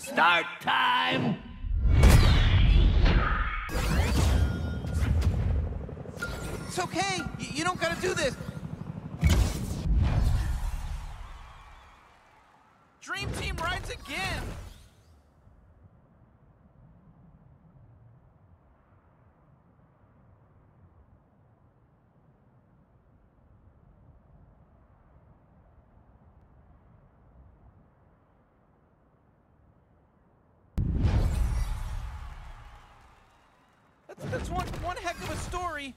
Start time! It's okay. You don't gotta do this. Dream Team rides again! That's one heck of a story.